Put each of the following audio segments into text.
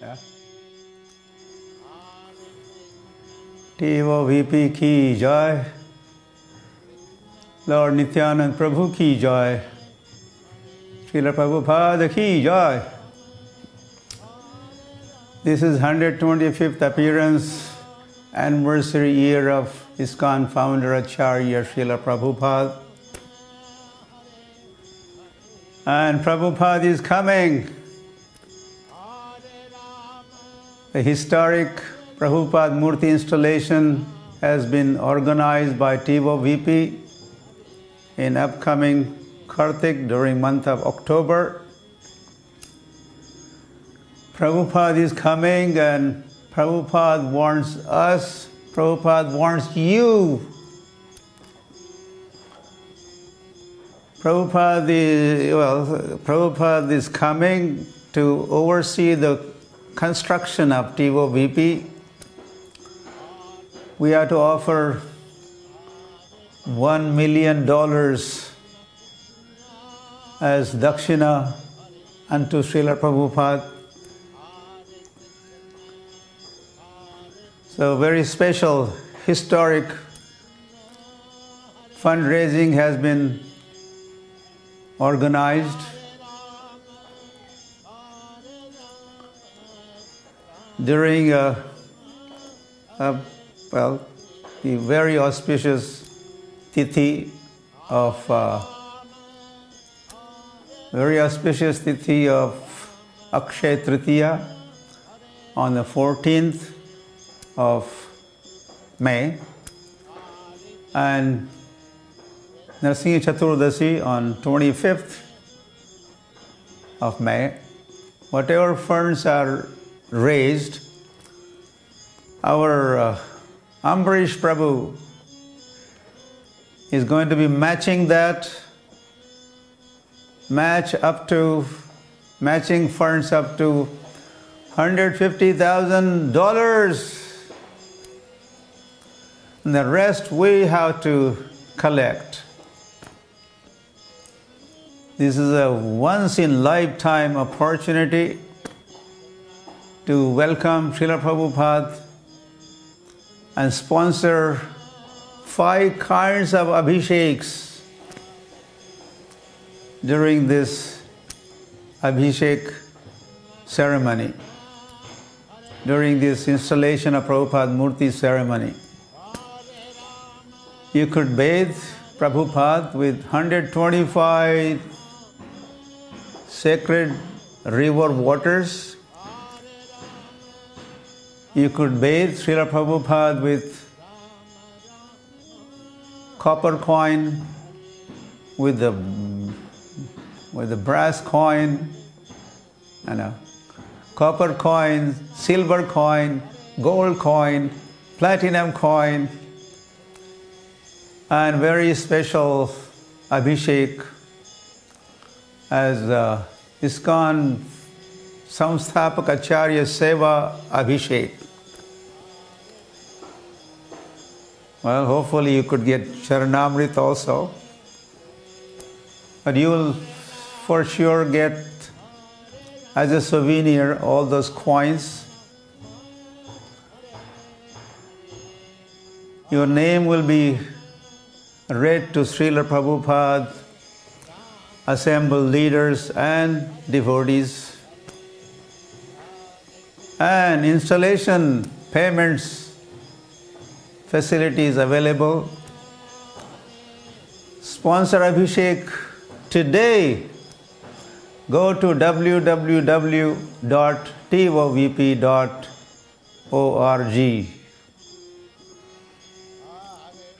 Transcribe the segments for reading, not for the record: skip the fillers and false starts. Yeah. Tevo Vipi Ki Jai. Lord Nityanand Prabhu Ki Jai. Srila Prabhupada Ki Jai. This is 125th appearance, anniversary year of ISKCON founder Acharya Srila Prabhupada. And Prabhupada is coming. The historic Prabhupada Murti installation has been organized by Tevo Vipi in upcoming Karthik during month of October. Prabhupada is coming and Prabhupada warns us, Prabhupada warns you. Prabhupada is coming to oversee the construction of Tevo Vipi. We are to offer $1 million as Dakshina unto Srila Prabhupada. So very special, historic fundraising has been organized. During the very auspicious tithi of Akshay Tritiya on the 14th of May and Narasimha Chatur Dasi on 25th of May. Whatever funds are raised, our Ambarisa Prabhu is going to be matching that, matching funds up to $150,000. And the rest we have to collect. This is a once-in-lifetime opportunity to welcome Srila Prabhupada and sponsor 5 kinds of Abhisheks during this Abhishek ceremony, during this installation of Prabhupada Murti ceremony. You could bathe Prabhupada with 125 sacred river waters. You could bathe Srila Prabhupada with copper coin, with the brass coin, copper coin, silver coin, gold coin, platinum coin, and very special Abhishek as ISKCON Samsthapakacharya Seva Abhishek. Well, hopefully you could get Charanamrit also, but you will for sure get as a souvenir all those coins. Your name will be read to Srila Prabhupada, assembled leaders and devotees. And installation payments facilities available. Sponsor Abhishek today. Go to www.tovp.org.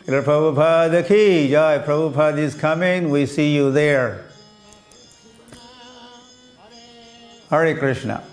Srila Prabhupada Ki Jai. Prabhupada is coming. We see you there. Hare Krishna.